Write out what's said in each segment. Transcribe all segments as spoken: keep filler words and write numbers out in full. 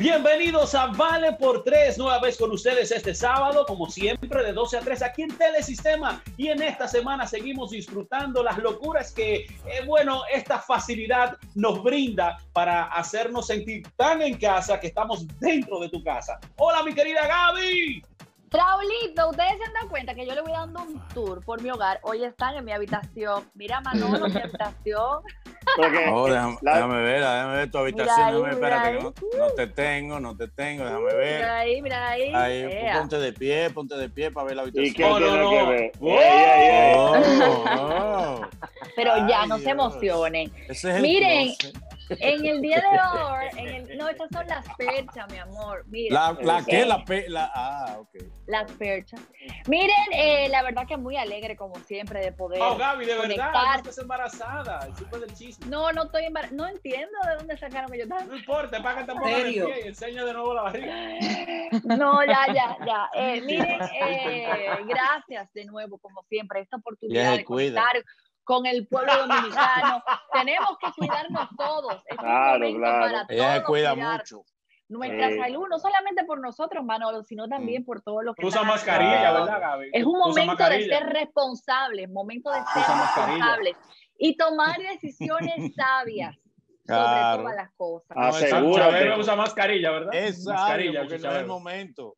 Bienvenidos a Vale por Tres, nueva vez con ustedes este sábado, como siempre, de doce a tres aquí en Telesistema. Y en esta semana seguimos disfrutando las locuras que, eh, bueno, esta facilidad nos brinda para hacernos sentir tan en casa que estamos dentro de tu casa. ¡Hola, mi querida Gaby! Raulito, ustedes se han dado cuenta que yo le voy dando un tour por mi hogar. Hoy están en mi habitación. Mira, Manolo, mi habitación. Oh, déjame, la... déjame ver, déjame ver tu habitación. Ahí, déjame, espérate, que no, no te tengo, no te tengo. Déjame ver. Mira ahí, mira ahí. ahí ponte de pie, ponte de pie para ver la habitación. ¿Y qué oh, no, no. que ver? Oh, yeah, yeah. Oh, oh. Pero ya, ay, no Dios. se emocionen. Ese es el Miren. Closet. En el día de hoy, en el, no, estas son las perchas, mi amor. Miren, la, la ¿qué? La, pe, la ah, okay. Las perchas. Miren, eh, la verdad que es muy alegre, como siempre, de poder Oh, Gaby, de conectar. Verdad, no estás embarazada. Súper del chisme. No, no estoy embarazada. No entiendo de dónde sacaron que yo estaba. No importa, págate por el pie y enseña de nuevo la barriga. No, ya, ya, ya. Eh, miren, eh, gracias de nuevo, como siempre, esta oportunidad yeah, de conectar con el pueblo dominicano. Tenemos que cuidarnos todos. Es claro, un momento claro. para todos. Ella se cuida mucho. Nuestra eh. salud, no solamente por nosotros, Manolo, sino también por todos los que usa mascarilla, ¿verdad, Gaby? Es un momento de ser responsables, momento de ser responsables y tomar decisiones sabias. Claro. Sobre todas las cosas. Asegúrate. No, usa mascarilla, ¿verdad? Es mascarilla, porque no es el momento.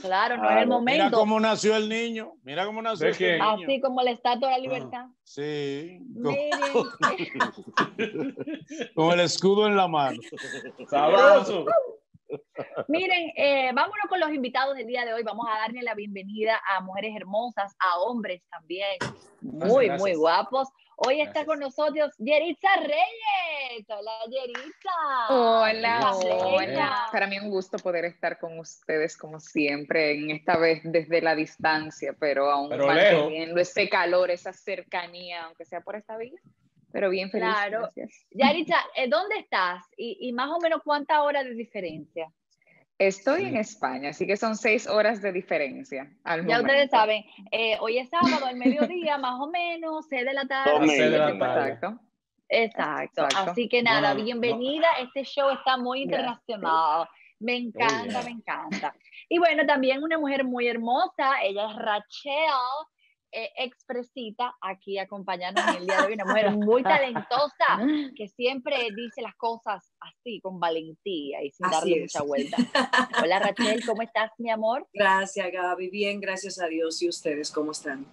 Claro, no ah, es el momento. Mira cómo nació el niño. Mira cómo nació el niño. Así como la Estatua de la Libertad. Ah, sí. Miren. Con el escudo en la mano. Sabroso. Miren, eh, vámonos con los invitados del día de hoy. Vamos a darle la bienvenida a mujeres hermosas, a hombres también. Muy, gracias. muy guapos. Hoy gracias. está con nosotros Yaritza Reyes. Hola, Yaritza. Hola, hola. Para mí es un gusto poder estar con ustedes como siempre, en esta vez desde la distancia, pero aún pero manteniendo ese calor, esa cercanía, aunque sea por esta vía. Pero bien feliz. Claro. Gracias. Yaritza, ¿dónde estás? Y, y más o menos, ¿cuántas horas de diferencia? Estoy sí. en España, así que son seis horas de diferencia. Al ya momento. ustedes saben, eh, hoy es sábado, al mediodía, más o menos, seis de la tarde. seis de la tarde. Exacto. Exacto. Exacto. Así que nada, no, bienvenida. No. Este show está muy internacional. Gracias. Me encanta, oh, yeah. me encanta. Y bueno, también una mujer muy hermosa, ella es Rachel. Eh, expresita aquí acompañándonos en el día de hoy, una mujer muy talentosa que siempre dice las cosas así, con valentía y sin así darle es. mucha vuelta. Hola, Rachel, ¿cómo estás, mi amor? Gracias, Gaby, bien, gracias a Dios. ¿Y ustedes cómo están?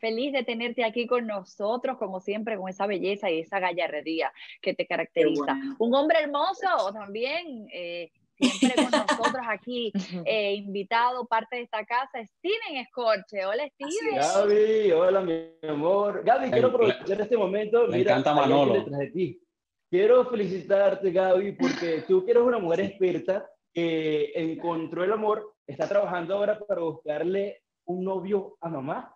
Feliz de tenerte aquí con nosotros, como siempre, con esa belleza y esa gallardía que te caracteriza. Bueno. Un hombre hermoso gracias. también, eh, siempre con nosotros aquí, eh, invitado, parte de esta casa, Esteban Escorche. Hola, Steven. Gaby, hola, mi amor. Gaby, me quiero aprovechar este momento. Me Mira, encanta Manolo. Detrás de ti. Quiero felicitarte, Gaby, porque tú eres una mujer experta que encontró el amor, está trabajando ahora para buscarle un novio a mamá.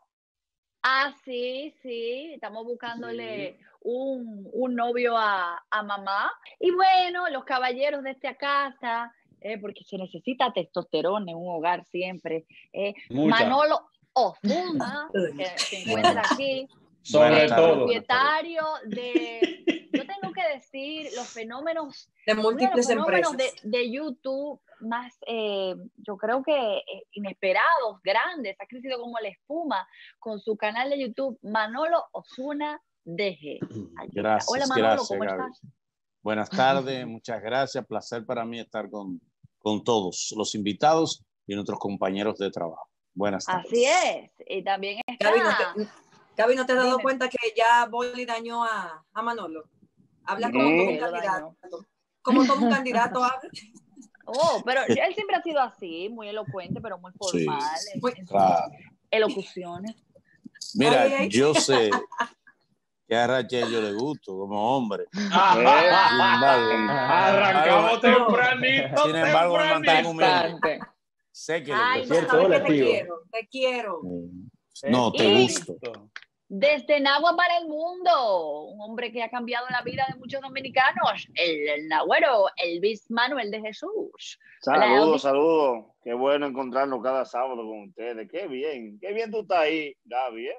Ah, sí, sí, estamos buscándole sí. un, un novio a, a mamá. Y bueno, los caballeros de esta casa, eh, porque se necesita testosterona en un hogar siempre. Eh. Manolo Ozuna, que se encuentra aquí, Sobre el todo. propietario de, yo tengo que decir, los fenómenos de múltiples de fenómenos empresas. De, de YouTube más, eh, yo creo que eh, inesperados, grandes, ha crecido como la espuma con su canal de YouTube, Manolo Ozuna D G. Gracias, Hola, Manolo, gracias, ¿cómo Gaby? estás? Buenas tardes, muchas gracias, placer para mí estar con, con todos los invitados y nuestros compañeros de trabajo. Buenas tardes. Así es, y también está... Gaby, no te, Gaby, ¿no te has dado Dime. cuenta que ya Boli dañó a, a Manolo? Habla como todo un candidato. Como todo un candidato habla. Oh, pero él siempre ha sido así, muy elocuente, pero muy formal. Sí, muy, claro. Elocuciones. Mira, ay, ay. yo sé que a Rachel yo le gusto como hombre. Arrancamos tempranito. Sin embargo, no mantengo humilde. Sé que ay, no, que te quiero, te quiero. No, te y... gusto. Desde Nagua para el mundo, un hombre que ha cambiado la vida de muchos dominicanos, el, el Naguero, Elvis Manuel de Jesús. Saludos, saludos. Qué bueno encontrarnos cada sábado con ustedes. Qué bien, qué bien tú estás ahí, Gaby, ¿eh?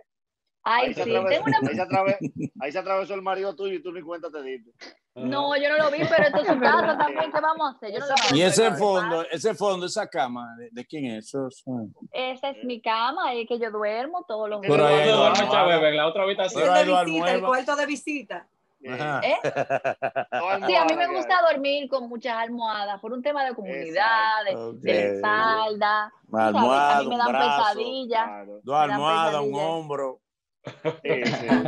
Ay, ahí, sí. se atravesó, Tengo una... ahí, se atravesó, ahí se atravesó el marido tuyo y tú ni cuenta te diste. No, yo no lo vi, pero esto es su casa también, ¿qué vamos a hacer? Yo no lo y ese fondo, más. ese fondo, esa cama, ¿de, de quién es? Eso es? Esa es mi cama, ahí que yo duermo todos los días. Pero ahí duerme Chabebe, en la otra habitación. Pero de visita, el cuarto de visita. ¿Eh? Sí, a mí me gusta dormir con muchas almohadas, por un tema de comunidad, de, okay. de espalda. Almohada, a mí me dan pesadillas. Claro. Dos almohadas, un hombro. Sí, sí. eh,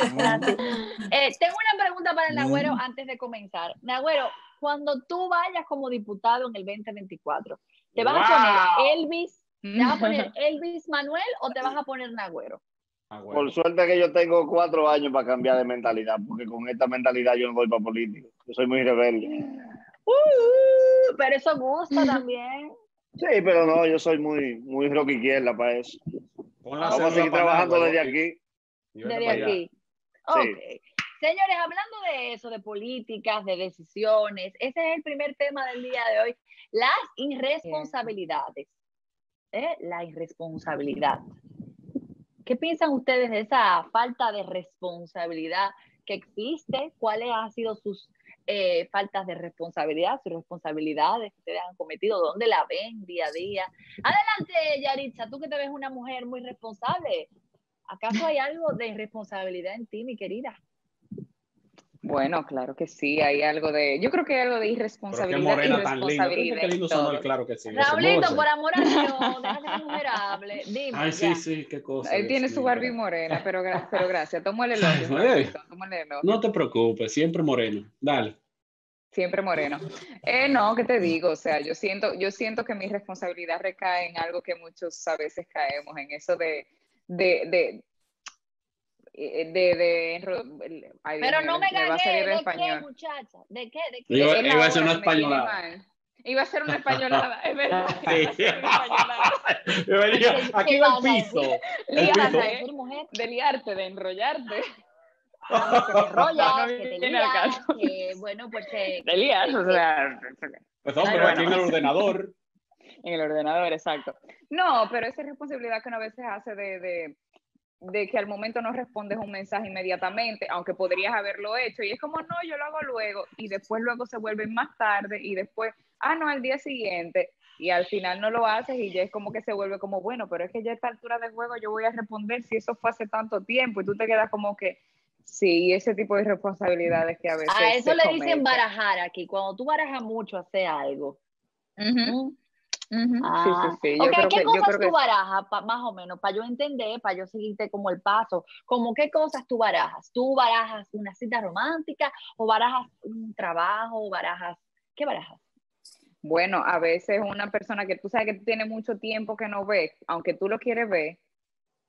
tengo una pregunta para el Naguero mm. antes de comenzar. Naguero, cuando tú vayas como diputado en el veinte veinticuatro, ¿te vas wow. a poner Elvis, te vas a poner Elvis Manuel o te vas a poner Naguero? Ah, bueno. Por suerte que yo tengo cuatro años para cambiar de mentalidad, porque con esta mentalidad yo no voy para político. Yo soy muy rebelde. Uh, pero eso gusta también. Sí, pero no, yo soy muy, muy rock izquierda para eso. Vamos a seguir trabajando agua, desde aquí. Desde aquí. Ok. Sí. Señores, hablando de eso, de políticas, de decisiones, ese es el primer tema del día de hoy. Las irresponsabilidades. ¿Eh? La irresponsabilidad. ¿Qué piensan ustedes de esa falta de responsabilidad que existe? ¿Cuáles han sido sus eh, faltas de responsabilidad, sus responsabilidades que ustedes han cometido? ¿Dónde la ven día a día? Adelante, Yaritza, tú que te ves una mujer muy responsable. ¿Acaso hay algo de irresponsabilidad en ti, mi querida? Bueno, claro que sí, hay algo de... Yo creo que hay algo de irresponsabilidad. Pero qué morena tan linda. Qué lindo sonó, claro que sí. Raulito, por amor a Dios, déjate que mujer hable. Dime, Ay, sí, ya. sí, qué cosa. Él tiene su Barbie morena, pero, pero gracias. Tomo el elogio. Ay, tomo el elogio. No te preocupes, siempre moreno. Dale. Siempre moreno. Eh, no, ¿qué te digo? O sea, yo siento, yo siento que mi responsabilidad recae en algo que muchos a veces caemos, en eso de... de, de De, de, de, ay, pero no me, me gané, a ¿de español. Qué, muchacha? ¿De qué? ¿De qué? Iba, iba hora, a ser una españolada. Iba a ser una españolada, es verdad. Sí. Aquí va el piso. Líate, de liarte, de enrollarte. No, que te enrollas, que te lias, que bueno, pues... Te lias, o sea... Pues no, pero aquí en el ordenador. En el ordenador, exacto. No, pero esa responsabilidad que uno a veces hace de... de que al momento no respondes un mensaje inmediatamente, aunque podrías haberlo hecho, y es como, no, yo lo hago luego, y después luego se vuelven más tarde, y después, ah, no, al día siguiente, y al final no lo haces, y ya es como que se vuelve como, bueno, pero es que ya a esta altura de juego yo voy a responder si eso fue hace tanto tiempo, y tú te quedas como que, sí, ese tipo de responsabilidades que a veces a eso le cometen. Dicen barajar aquí, cuando tú barajas mucho, haces algo. Uh-huh. Uh-huh. Ah. Sí, sí, sí. Yo okay, creo ¿qué que, cosas yo creo tú que... barajas, pa, más o menos, para yo entender, para yo seguirte como el paso? ¿Cómo qué cosas tú barajas? ¿Tú barajas una cita romántica o barajas un trabajo? O barajas ¿Qué barajas? Bueno, a veces una persona que tú sabes que tiene mucho tiempo que no ves, aunque tú lo quieres ver,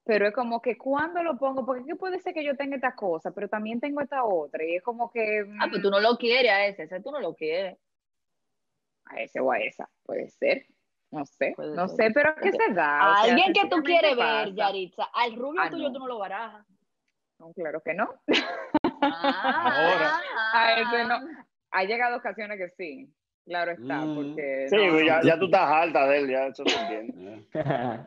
pero es como que ¿cuándo lo pongo? Porque ¿qué puede ser que yo tenga esta cosa, pero también tengo esta otra? Y es como que... Mmm... Ah, pero tú no lo quieres a ese, ese tú no lo quieres. A ese o a esa, puede ser. No sé, Puede no ser. sé, pero ¿qué okay. se da? O a sea, alguien que tú quieres ver, Yaritza. Al rubio ah, tuyo no. tú no lo barajas. No, claro que no. Ah, a ese no. Ha llegado ocasiones que sí. Claro está, mm. porque... Sí, no, ya, ya tú estás alta de él, ya eso se entiende.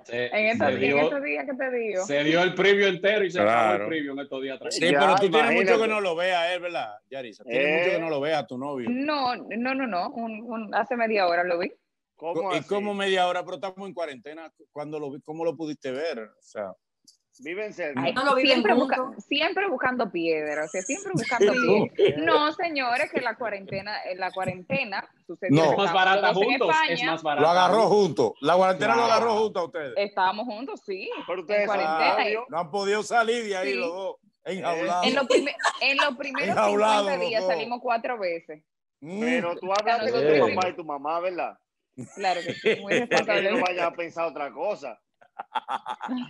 Se, en estos días día que te digo. Se dio el previo entero y se claro. acabó el previo en estos días. Sí, ya, pero tú imagínate. Tienes mucho que no lo veas a él, ¿verdad, Yaritza? Tienes eh. mucho que no lo veas a tu novio. No, no, no, no. Un, un, hace media hora lo vi. ¿Cómo ¿Y así? Como media hora, pero estamos en cuarentena? ¿Cuándo lo, ¿Cómo lo pudiste ver? O sea, viven cerca. Ay, no, siempre, busca, siempre buscando piedras, o sea, siempre buscando piedras. No, señores, que la cuarentena, la cuarentena sucedió. No, es más barata juntos, es más barata. Lo agarró junto. La cuarentena claro. lo agarró junto a ustedes. Estábamos juntos, sí. Pero ustedes cuarentena, no han podido salir de ahí sí. los dos. Enjaulados. En los primer, en lo primeros cincuenta días salimos cuatro veces. Pero tú hablas de tu papá y tu mamá, ¿verdad? Claro que sí, muy responsable. No vaya a pensar otra cosa.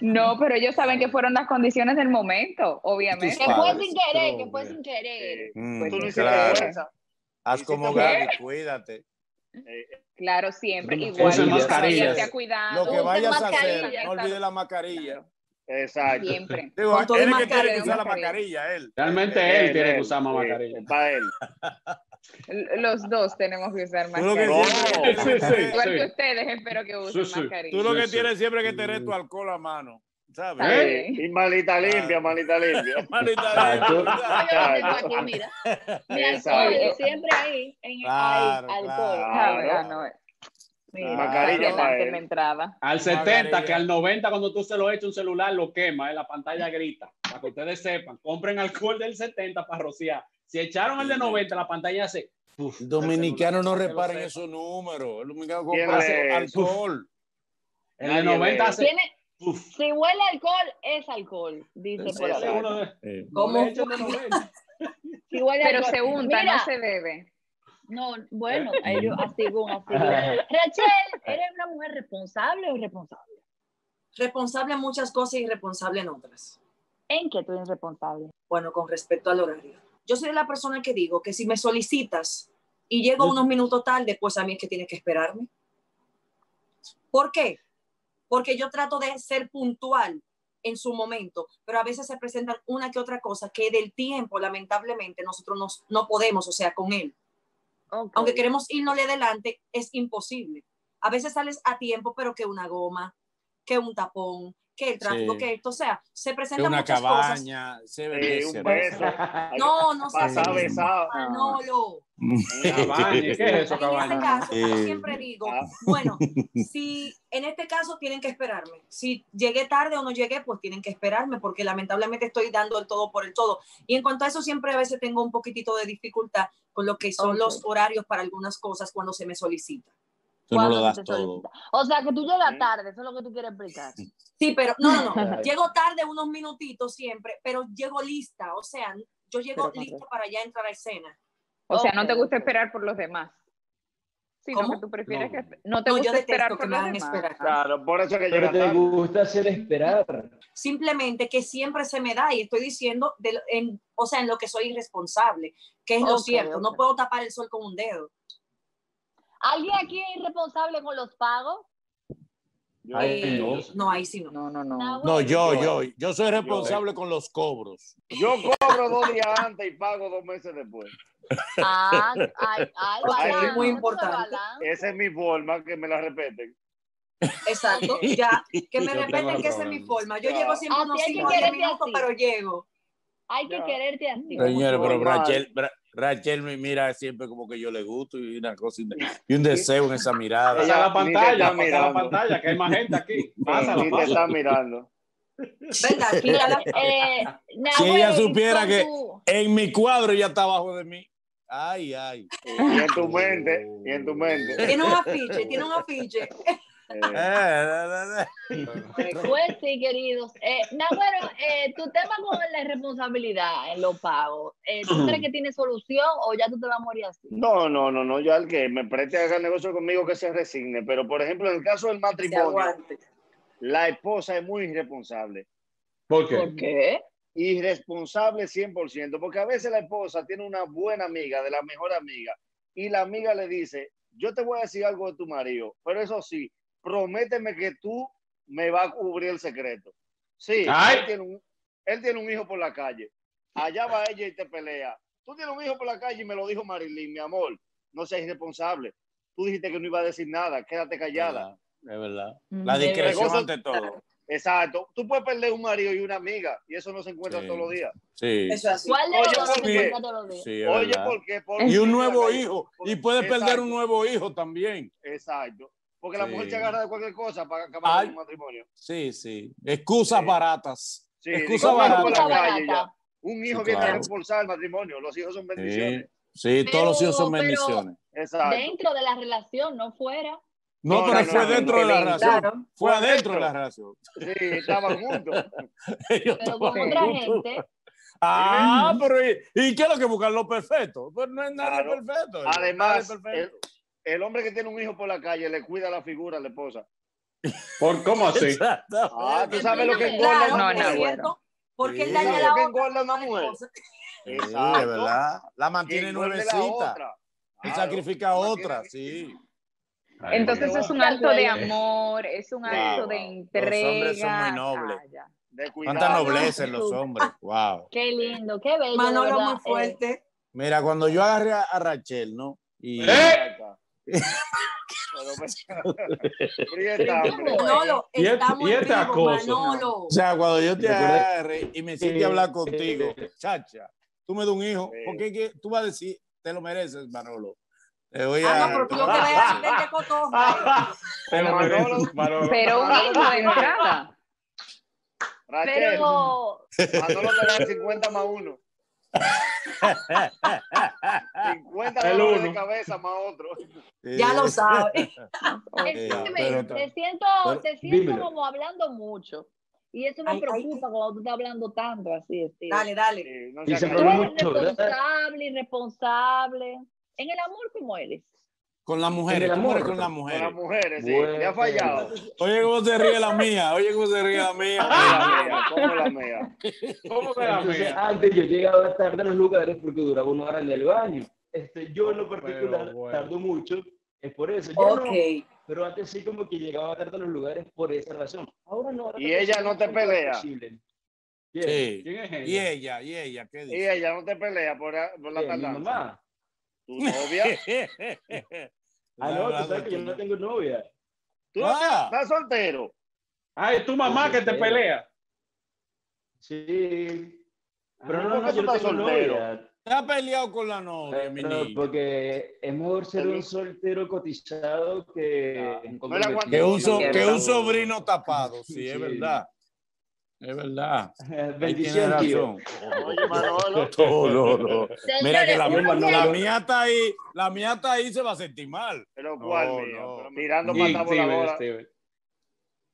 No, pero ellos saben que fueron las condiciones del momento, obviamente. Que fue sin querer, que fue sin querer. Mm, pues tú no claro. Haz como Gaby, cuídate. Claro, siempre. Igual, se cuidado. Lo que vayas a hacer, no olvides la mascarilla. Exacto. Siempre. Digo, él es que tiene que usar la mascarilla, él. Realmente él tiene que usar más mascarilla. Para él. Los dos tenemos que usar mascarilla. Tú lo que tienes, sí, sí, sí. ustedes espero que usen sí, sí. mascarilla. Tú lo que tienes siempre que tener tu alcohol a mano. ¿Sabes? ¿Eh? Y malita limpia, malita limpia. Malita limpia. Yo lo aquí, mira. Mi alcohol, siempre ahí, en el claro, alcohol. Claro. Claro. No, no, mira, mascarilla para él. Entrada. Al setenta, que al noventa, cuando tú se lo echas un celular, lo quema, ¿eh? La pantalla grita. Para que ustedes sepan, compren alcohol del setenta para rociar. Si echaron el de noventa, la pantalla hace... Uf, dominicano no reparen esos números. El dominicano compra alcohol. En el de noventa hace... Uf. Si huele alcohol, es alcohol, dice sí, por ahí. Sí, ¿cómo? Si huele pero alcohol, se unta, mira, no se bebe. No, bueno, yo, así, así. Rachel, ¿eres una mujer responsable o irresponsable? Responsable en muchas cosas y irresponsable en otras. ¿En qué tú eres responsable? Bueno, con respecto al horario. Yo soy la persona que digo que si me solicitas y llego unos minutos tarde, pues a mí es que tienes que esperarme. ¿Por qué? Porque yo trato de ser puntual en su momento, pero a veces se presentan una que otra cosa que del tiempo, lamentablemente, nosotros nos, no podemos, o sea, con él. Okay. Aunque queremos irnosle adelante, es imposible. A veces sales a tiempo, pero que una goma, que un tapón, que el tráfico, sí, que esto, o sea, se presentan una muchas cabaña, cosas. Se ve sí, un beso. No, no se ve. Manolo. ¿Qué es eso, cabaña? En este caso, eh. yo siempre digo, bueno, si en este caso tienen que esperarme. Si llegué tarde o no llegué, pues tienen que esperarme, porque lamentablemente estoy dando el todo por el todo. Y en cuanto a eso, siempre a veces tengo un poquitito de dificultad con lo que son okay. los horarios para algunas cosas cuando se me solicita. Tú no lo das todo. O sea, que tú llegas tarde, eso es lo que tú quieres explicar. Sí, pero no, no, no. Llego tarde unos minutitos siempre, pero llego lista. O sea, yo llego lista para ya entrar a escena. O sea, no te gusta esperar por los demás. Sino que tú prefieres que... No te gusta esperar por los demás. Claro, por eso que llegas tarde. Pero te gusta hacer esperar. Simplemente que siempre se me da, y estoy diciendo, de, en, o sea, en lo que soy irresponsable, que es lo cierto. No puedo tapar el sol con un dedo. ¿Alguien aquí es irresponsable con los pagos? Ahí, no. no, ahí sí no. No, no, no. No, no yo, yo, yo soy responsable yo, con los cobros. Yo cobro dos días antes y pago dos meses después. Ah, ay, ay, balance, es muy importante. Esa es mi forma, que me la repeten. Exacto, ya, que me repeten que esa es mi forma. Yo ya. llego siempre unos cinco minutos, pero llego. Hay que ya. quererte así. Señor, pero Rachel, Rachel me mira siempre como que yo le gusto y una cosa y un deseo en esa mirada. Pasa la pantalla, pasa la pantalla, que hay más gente aquí. Pasa la pantalla. Está mirando. Venga, aquí a la... eh, si ella supiera que en mi cuadro ella está abajo de mí. Ay, ay. Y en tu mente, y en tu mente. Tiene un afiche, tiene un afiche. Pues sí, queridos. Eh, Naguero, eh, tu tema con la responsabilidad en los pagos, eh, ¿tú crees que tiene solución o ya tú te vas a morir así? No, no, no, no. Ya el que me preste a hacer negocio conmigo que se resigne. Pero, por ejemplo, en el caso del matrimonio, la esposa es muy irresponsable. ¿Por qué? ¿Por qué? Irresponsable cien por ciento. Porque a veces la esposa tiene una buena amiga, de la mejor amiga, y la amiga le dice, yo te voy a decir algo de tu marido, pero eso sí, prométeme que tú me vas a cubrir el secreto. Sí, él tiene, un, él tiene un hijo por la calle. Allá va ella y te pelea. Tú tienes un hijo por la calle y me lo dijo Marilyn, mi amor, no seas irresponsable. Tú dijiste que no iba a decir nada, quédate callada. Es verdad. La discreción ante todo. Exacto. Tú puedes perder un marido y una amiga y eso no se encuentra sí. todos los días. Sí. Eso es así. ¿Cuál de los dos se encuentra todos los días? Sí, oye, ¿por qué? Por y un nuevo hijo. Por... Y puedes Exacto. perder un nuevo hijo también. Exacto. Porque la sí. mujer se agarra de cualquier cosa para acabar Ay, con un matrimonio. Sí, sí. Excusas sí. baratas. Sí, excusas baratas. Barata. Un hijo sí, viene claro. a reforzar el matrimonio. Los hijos son bendiciones. Sí, sí pero, todos los hijos son bendiciones. Exacto. Dentro de la relación, no fuera. No, no pero no, fue no, dentro no, de la relación. Claro. Fue adentro de la relación. Sí, estaban juntos. Ellos pero con otra juntos. gente. Ah, sí. pero ¿y, ¿y qué es lo que buscan? Lo perfecto. Pues no es nada claro. perfecto. Además, nada perfecto. El, El hombre que tiene un hijo por la calle le cuida la figura a la esposa. ¿Por cómo así? Ah, tú sabes lo que engorda una mujer. No, no, bueno. Porque él daña la otra. Una mujer. Exacto. Sí, ¿verdad? La mantiene nuevecita. Y claro, sacrifica a otra, sí. Ay, entonces Dios. Es un acto de amor, es un acto claro. de entrega. Los hombres son muy nobles. Ah, de cuánta nobleza en los hombres. Wow. Qué lindo, qué bello. Manolo muy fuerte. Eh. Mira, cuando yo agarré a Rachel, ¿no? Y... ¿Eh? Manolo, estamos en vivo, Manolo. O sea, cuando yo te agarre y me siente hablar contigo, chacha, tú me das un hijo, porque tú vas a decir, te lo mereces, Manolo. Te voy a... Ah, no, pero tú te vas a meter cotoja. Te lo mereces, Manolo. Pero un hijo de entrada. Rachel, Manolo te da cincuenta más uno. cincuenta dólares de cabeza más otro. Sí. Ya lo sabes. Escúcheme, te siento, te siento como hablando mucho. Y eso me ay, preocupa ay, cuando tú estás hablando tanto así. Tío. Dale, dale. Sí, no y se tú eres mucho, responsable, irresponsable. En el amor, ¿cómo eres? Con las mujeres, ¿cómo eres con las mujeres? Con las mujeres, sí. Bueno, me ha fallado. Oye, cómo se ríe la mía. Oye, cómo se ríe la mía. ¿Cómo la mía? ¿Cómo que la mía? Antes yo llegaba tarde a los lugares porque duraba una hora en el baño. Este, yo en lo particular bueno. tardo mucho. Es por eso. Yo okay. no, pero antes sí como que llegaba tarde a los lugares por esa razón. Ahora no. Ahora y ella no te pelea. Yeah. Sí. ¿Quién es ella? Y ella, y ella. ¿Qué dice? Y ella no te pelea por la, por la tardanza. ¿Tu novia? Ah, no, tú sabes que yo no tengo novia. ¿Tú ah. estás soltero? Ah, es tu mamá que te pelea. Sí. Pero no, no, no, yo no tengo novia. Te has peleado con la novia, mi niño. Porque es mejor ser un soltero cotizado que... Que un sobrino tapado, sí, es verdad. Es verdad. Bendición, tío. Oye, Manolo. No, no, no. Mira que la, la mía está ahí. La mía está ahí, se va a sentir mal. Pero cuál, no, mía? No. Pero mirando para la bola.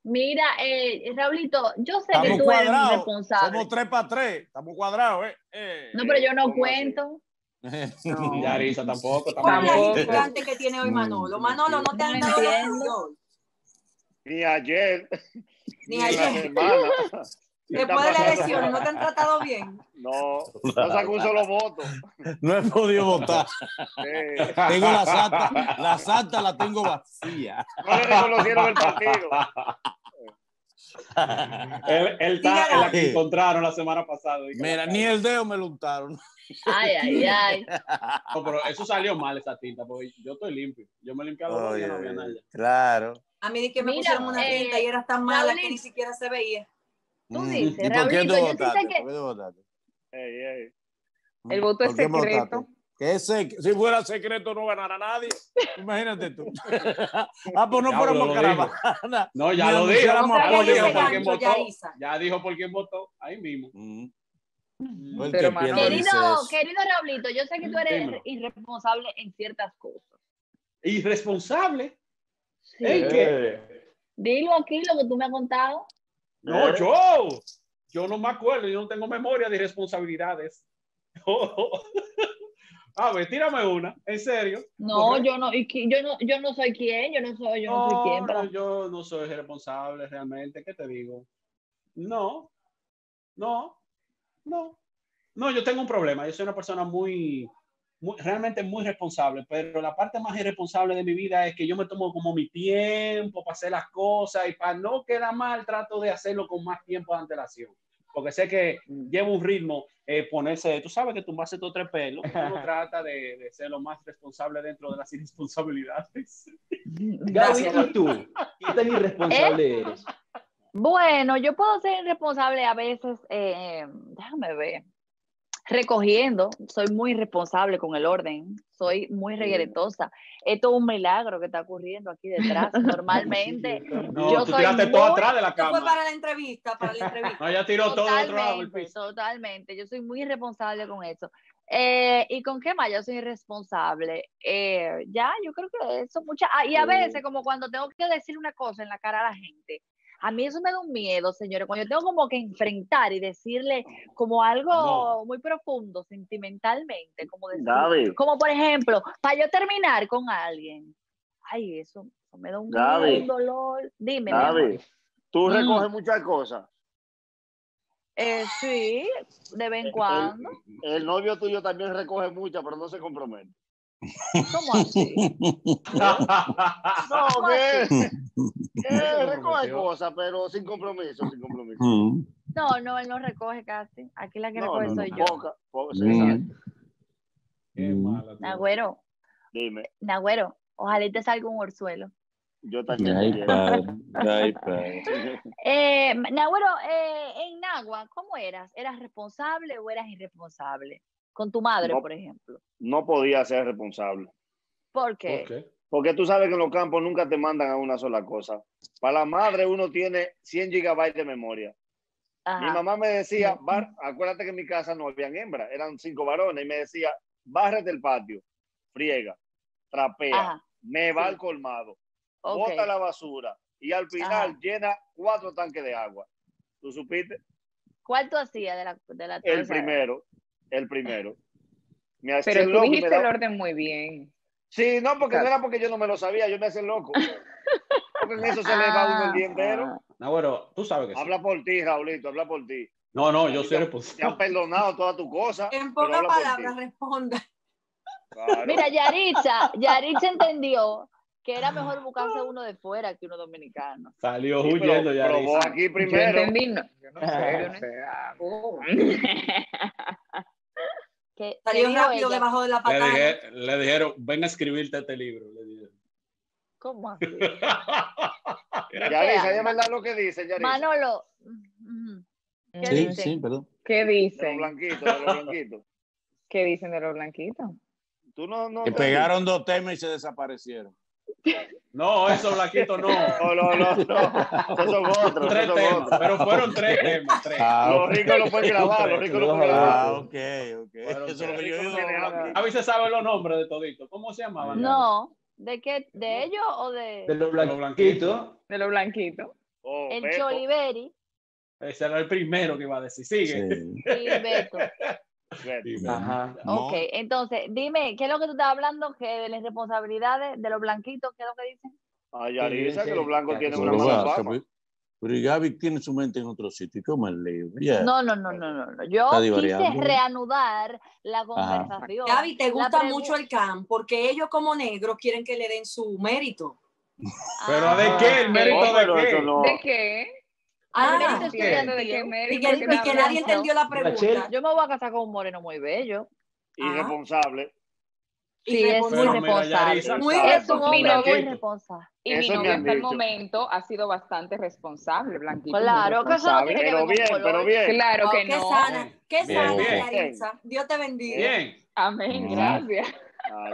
Mira, eh, Raulito, yo sé Estamos que tú cuadrado. eres responsable. Somos tres para tres. Estamos cuadrados, ¿eh? eh no, pero yo no cuento. No. Yaritza tampoco. ¿Cuál tampoco? Es el gigante que tiene hoy Manolo? Manolo, no te han dado no Ni ayer. Ni ayer. Después de las elecciones, ¿no te han tratado bien? No, no saco un solo voto. No he podido votar. Sí. Tengo la santa, la santa la tengo vacía. No le reconocieron el partido. Él, él ta, el la que encontraron la semana pasada. Mira, ni el dedo me lo untaron. Ay, ay, ay. No, pero eso salió mal, esa tinta, porque yo estoy limpio. Yo me limpiaba los ojos y no había nada. Claro. A mí que me Mira, pusieron una tinta eh, y era tan mala Raulito. que ni siquiera se veía. Tú dices, Raulito, yo votaste, te sé que... Hey, hey. El voto es secreto. Es sec... Si fuera secreto no ganara nadie. Imagínate tú. Ah, pues no fuéramos caravana. No, ya lo dijo. Ya dijo por quién votó. Ahí mismo. Mm. Mm. Pero, Pero, querido, querido Raulito, yo sé que tú eres Dímelo. irresponsable en ciertas cosas. ¿Irresponsable? Sí. Hey, ¿qué? Dilo aquí lo que tú me has contado. No, yo, yo no me acuerdo, yo no tengo memoria de responsabilidades. Oh. A ver, tírame una, en serio. No, yo no, yo no, yo no soy quien, yo no soy, yo no, no soy quien. Pero... No, yo no soy responsable realmente, ¿qué te digo? No, no, no, no, yo tengo un problema, yo soy una persona muy... Muy, realmente muy responsable, pero la parte más irresponsable de mi vida es que yo me tomo como mi tiempo para hacer las cosas y para no quedar mal trato de hacerlo con más tiempo de antelación, porque sé que lleva un ritmo eh, ponerse, tú sabes que tumbarse todo tres pelos, uno trata de, de ser lo más responsable dentro de las irresponsabilidades. Gaby, ¿y tú? ¿Qué tan irresponsable eres? Bueno, yo puedo ser irresponsable a veces, eh, déjame ver. Recogiendo, soy muy responsable con el orden, soy muy regretosa. Esto es un milagro que está ocurriendo aquí detrás. Normalmente, no, yo tú soy tiraste muy... todo atrás de la cama. Fue para la entrevista, para la entrevista. No, ya tiró todo otro lado del piso. Totalmente, yo soy muy responsable con eso. Eh, ¿Y con qué más? Yo soy irresponsable. Eh, ya, yo creo que eso mucha. Ah, y a veces, como cuando tengo que decir una cosa en la cara a la gente. A mí eso me da un miedo, señores. Cuando yo tengo como que enfrentar y decirle como algo no. muy profundo, sentimentalmente, como decir, como por ejemplo, para yo terminar con alguien. Ay, eso, eso me da un, un dolor. Dime, David, mi amor. ¿Tú recoges mm. muchas cosas? Eh, sí, de vez en cuando. El, el novio tuyo también recoge muchas, pero no se compromete. ¿Cómo así? No, ¿qué? Él recoge cosas, pero sin compromiso, sin compromiso. No, no, él no recoge casi. Aquí la que no, recoge no, soy no. yo. Poca, poca, sí, mm. Qué mala. Nagüero. Dime. Nagüero, Ojalá y te salga un orzuelo. Yo también. Ay, padre. Ay, padre. Eh, Nahuero, eh, en Nagua, ¿cómo eras? ¿Eras responsable o eras irresponsable? Con tu madre, no, por ejemplo. No podía ser responsable. ¿Por qué? Okay. Porque tú sabes que en los campos nunca te mandan a una sola cosa. Para la madre uno tiene cien gigabytes de memoria. Ajá. Mi mamá me decía, bar, acuérdate que en mi casa no habían hembras, eran cinco varones, y me decía, bárrete el patio, friega, trapea, ajá, me va sí, al colmado, okay, bota la basura, y al final ajá, llena cuatro tanques de agua. ¿Tú supiste? ¿Cuál tú hacías de la, de la El primero, el primero. Me hacía Pero el loco tú dijiste daba... el orden muy bien. Sí, no, porque claro, no era porque yo no me lo sabía, yo me hacía el loco. Porque en eso se ah, le va uno el día entero. No, bueno, tú sabes que sí. Habla por ti, Raulito, habla por ti. No, no, yo soy responsable. Te han perdonado toda tu cosa. En pocas palabras, responda. Claro. Mira, Yaritza, Yaritza entendió que era mejor buscarse uno de fuera que uno dominicano. Salió sí, huyendo, pero, Yaritza. Pero vos aquí primero. Yo entendí, no. Yo no sé, yo no sé. Oh. Que salió rápido ella, debajo de la patada. Le, dije, le dijeron, ven a escribirte este libro. Le dijeron. ¿Cómo así? Yaritza, ya me da lo que dice, Yaritza. Manolo. ¿Qué sí, dicen? Sí, perdón. ¿Qué dicen? De los blanquitos, de los blanquitos. ¿Qué dicen de los blanquitos? Tú no, no, que pegaron dos temas y se desaparecieron. No, esos blanquitos no. No, no, no, no. Esos son otros. Tres esos temas, otros. Pero fueron tres temas. Tres. Ah, los ricos okay, lo pueden grabar, los ricos lo pueden grabar. Ah, ok, ok. Bueno, eso lo yo no, no, a mí se saben los nombres de todito. ¿Cómo se llamaban? No. ¿De qué? ¿De ellos o de...? De los blanquitos. De los blanquitos. Oh, el Beto. Choliveri. Ese era el primero que iba a decir. Sigue. Sí. Y Beto. Beto. Ajá. Ok, entonces, dime, ¿qué es lo que tú estás hablando? Que de las responsabilidades de los blanquitos, ¿qué es lo que dicen? Ay, Yaritza, que los blancos tienen una mala fama. Pero Gaby tiene su mente en otro sitio, ¿cómo es libre? No, no, no, no, no. Yo quise reanudar la conversación. Ajá. Gaby, te gusta mucho el camp, porque ellos como negros quieren que le den su mérito. ¿Pero ah, de qué? ¿El mérito no, de, pero qué? No. ¿De qué? Ah, ¿el mérito qué? ¿De qué? ¿De qué mérito? Y que, y que nadie entendió la pregunta. Yo me voy a casar con un moreno muy bello. Irresponsable. Sí, es muy responsable. Es un hombre muy responsable. Y mi novio hasta el momento ha sido bastante responsable, Blanquito. Claro, que eso no tiene que ver con color. Pero bien, claro que no. Qué sana, qué sana, Yaritza. Dios te bendiga. Bien. Amén, gracias.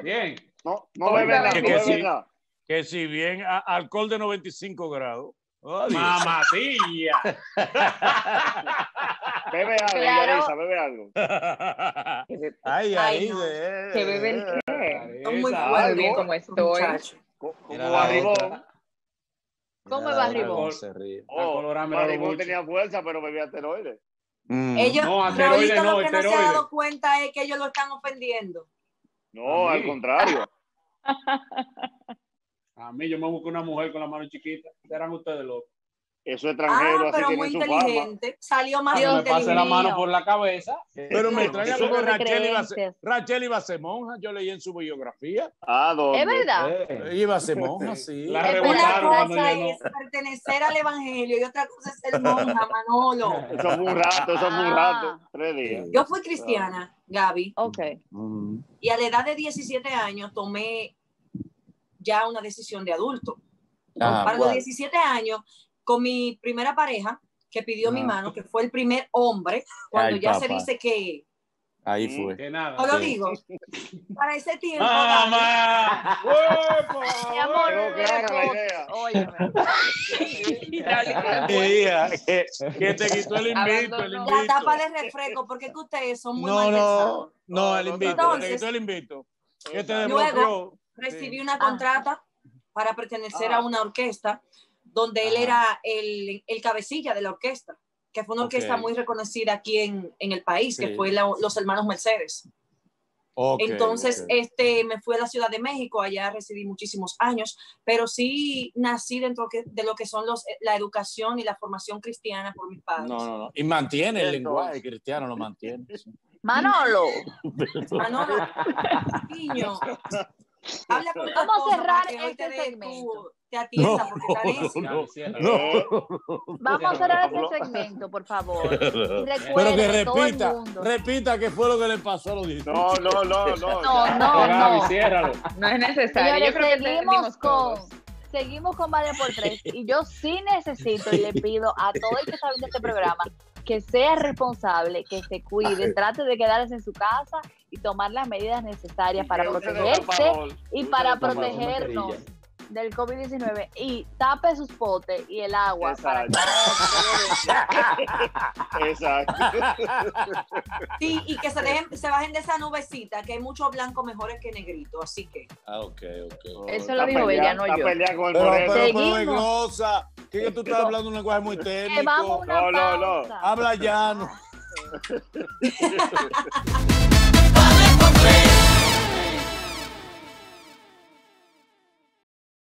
Bien. No, no bebe nada. Que si bien, alcohol de noventa y cinco grados. Mamacilla. Bebe algo, claro. Yaritza, bebe algo. Ay, ay, no. eh, ¿Qué bebe el qué? Estoy muy bien como estoy. ¿Cómo Barribón? ¿Cómo es Barribón? Oh, Barribón tenía fuerza, pero bebía esteroides. Mm. Ellos, no, asteroides no, lo que asteroides. No se ha dado cuenta es que ellos lo están ofendiendo. No, al contrario. A mí yo me busco una mujer con la mano chiquita. Serán ustedes locos. Eso extranjero, ah, así tiene su fama. Salió más que me pase la mano por la cabeza. Pero me extraña porque Rachel iba, a ser, Rachel iba a ser monja. Yo leí en su biografía. Ah, ¿dónde? Es verdad. Eh, iba a ser monja, sí. La rebotaron cuando llegó. Una cosa es pertenecer al evangelio y otra cosa es ser monja, Manolo. Eso fue un rato, eso fue un rato. Tres días. Yo fui cristiana, Gaby. Ok. Mm. Y a la edad de diecisiete años tomé ya una decisión de adulto. Ah, para bueno. los diecisiete años... con mi primera pareja, que pidió ah. mi mano, que fue el primer hombre, cuando Ay, ya papá. se dice que... Ahí fue. Que nada, no sí. lo digo. Para ese tiempo... ¡Mamá! Mi amor, que te quitó el invito, el invito. La tapa de refresco, porque es que ustedes son muy no, mal pensados. No, no, el invito, entonces, te quitó el invito. Que te luego recibí sí. una contrata ah. para pertenecer ah. a una orquesta, donde él Ajá. era el, el cabecilla de la orquesta, que fue una orquesta okay. muy reconocida aquí en, en el país, sí. que fue la, los hermanos Mercedes. Okay, Entonces okay. este, me fui a la Ciudad de México, allá residí muchísimos años, pero sí nací dentro que, de lo que son los, la educación y la formación cristiana por mis padres. No, no, no. Y mantiene el lenguaje cristiano, lo mantiene. Manolo. Manolo, niño. Habla con vamos a cerrar este segmento. Te atienda porque está no, no, no. Vamos a cerrar este segmento, por favor. Pero que repita, repita qué fue lo que le pasó a los diez. No, no, no, no. No, no, no. No, no es necesario. Yo creo que seguimos con... Seguimos con Vale por Tres y yo sí necesito y le pido a todo el que está viendo este programa que sea responsable, que se cuide, trate de quedarse en su casa y tomar las medidas necesarias para protegerse y para protegernos del COVID diecinueve y tape sus potes y el agua. Exacto. Para que... Exacto. Sí, y que se dejen, se bajen de esa nubecita, que hay muchos blancos mejores que negritos, así que. Ah, ok, ok. Eso lo dijo ella, no yo. Pero, pero, pero es grosa. ¿Qué que tú estás no. hablando un lenguaje muy técnico? Vamos una no, no, no, no. Habla llano.